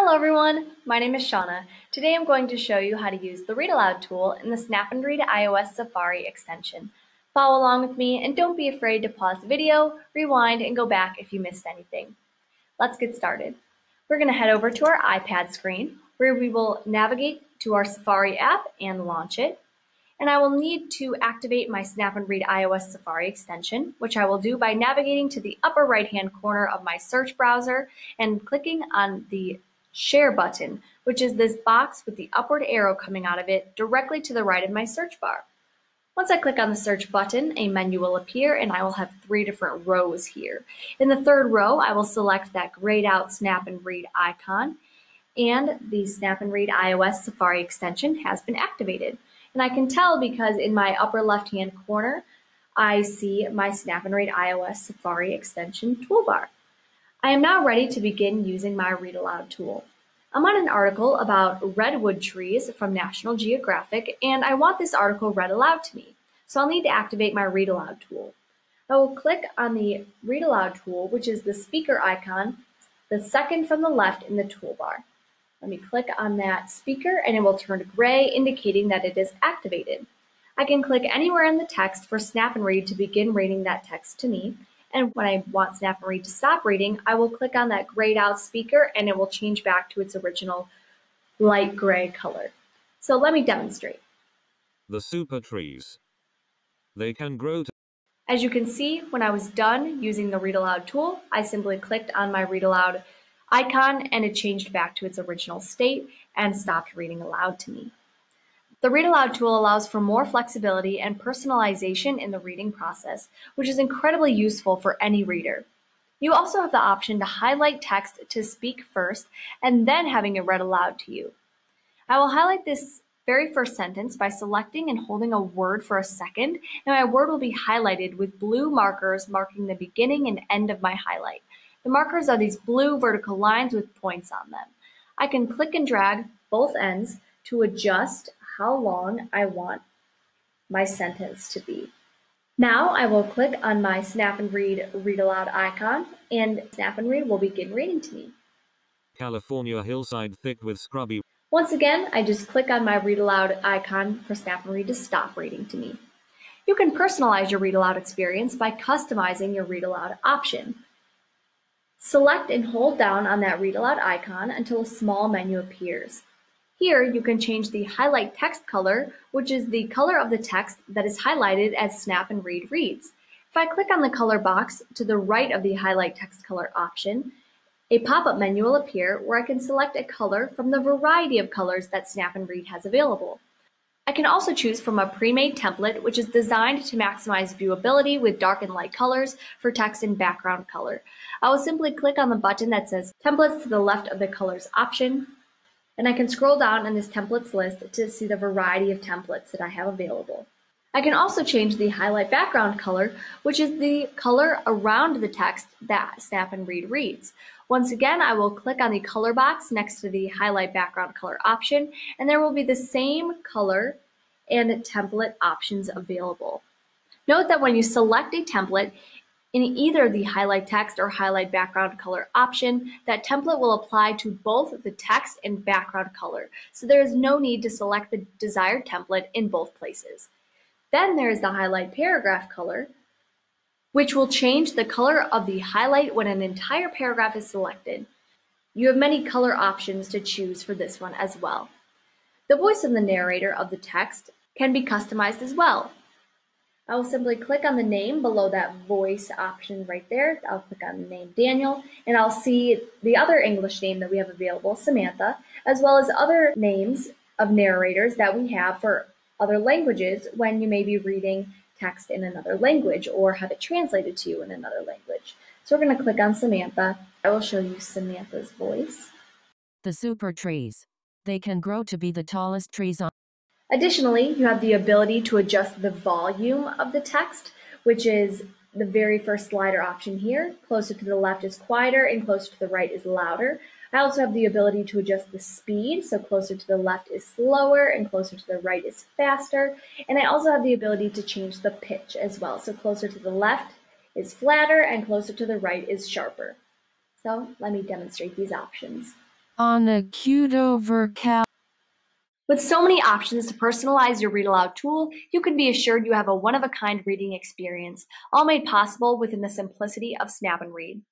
Hello everyone, my name is Shauna. Today I'm going to show you how to use the Read Aloud tool in the Snap and Read iOS Safari extension. Follow along with me and don't be afraid to pause the video, rewind, and go back if you missed anything. Let's get started. We're going to head over to our iPad screen where we will navigate to our Safari app and launch it. And I will need to activate my Snap and Read iOS Safari extension, which I will do by navigating to the upper right-hand corner of my search browser and clicking on the Share button, which is this box with the upward arrow coming out of it directly to the right of my search bar. Once I click on the search button, a menu will appear and I will have three different rows here. In the third row, I will select that grayed out Snap and Read icon, and the Snap and Read iOS Safari extension has been activated. And I can tell because in my upper left-hand corner, I see my Snap and Read iOS Safari extension toolbar. I am now ready to begin using my Read Aloud tool. I'm on an article about redwood trees from National Geographic, and I want this article read aloud to me, so I'll need to activate my Read Aloud tool. I will click on the Read Aloud tool, which is the speaker icon, the second from the left in the toolbar. Let me click on that speaker, and it will turn gray, indicating that it is activated. I can click anywhere in the text for Snap and Read to begin reading that text to me. And when I want Snap and Read to stop reading, I will click on that grayed out speaker and it will change back to its original light gray color. So let me demonstrate. The super trees. They can grow to... As you can see, when I was done using the Read Aloud tool, I simply clicked on my Read Aloud icon and it changed back to its original state and stopped reading aloud to me. The Read Aloud tool allows for more flexibility and personalization in the reading process, which is incredibly useful for any reader. You also have the option to highlight text to speak first and then having it read aloud to you. I will highlight this very first sentence by selecting and holding a word for a second, and my word will be highlighted with blue markers marking the beginning and end of my highlight. The markers are these blue vertical lines with points on them. I can click and drag both ends to adjust how long I want my sentence to be. Now I will click on my Snap and Read Read Aloud icon and Snap and Read will begin reading to me. California hillside thick with scrubby. Once again, I just click on my Read Aloud icon for Snap and Read to stop reading to me. You can personalize your Read Aloud experience by customizing your Read Aloud option. Select and hold down on that Read Aloud icon until a small menu appears. Here, you can change the highlight text color, which is the color of the text that is highlighted as Snap and Read reads. If I click on the color box to the right of the highlight text color option, a pop-up menu will appear where I can select a color from the variety of colors that Snap and Read has available. I can also choose from a pre-made template, which is designed to maximize viewability with dark and light colors for text and background color. I will simply click on the button that says Templates to the left of the colors option. And I can scroll down in this templates list to see the variety of templates that I have available. I can also change the highlight background color, which is the color around the text that Snap and Read reads. Once again, I will click on the color box next to the highlight background color option, and there will be the same color and template options available. Note that when you select a template, in either the highlight text or highlight background color option, that template will apply to both the text and background color, so there is no need to select the desired template in both places. Then there is the highlight paragraph color, which will change the color of the highlight when an entire paragraph is selected. You have many color options to choose for this one as well. The voice of the narrator of the text can be customized as well. I will simply click on the name below that voice option right there. I'll click on the name Daniel, and I'll see the other English name that we have available, Samantha, as well as other names of narrators that we have for other languages when you may be reading text in another language or have it translated to you in another language. So we're going to click on Samantha. I will show you Samantha's voice. The super trees. They can grow to be the tallest trees on... Additionally, you have the ability to adjust the volume of the text, which is the very first slider option here. Closer to the left is quieter and closer to the right is louder. I also have the ability to adjust the speed, so closer to the left is slower and closer to the right is faster. And I also have the ability to change the pitch as well, so closer to the left is flatter and closer to the right is sharper. So let me demonstrate these options. on a cute overcowl. With so many options to personalize your read aloud tool, you can be assured you have a one-of-a-kind reading experience, all made possible within the simplicity of Snap and Read.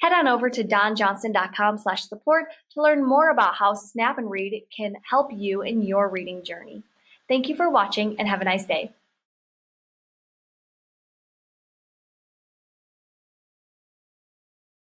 Head on over to donjohnston.com/support to learn more about how Snap and Read can help you in your reading journey. Thank you for watching and have a nice day.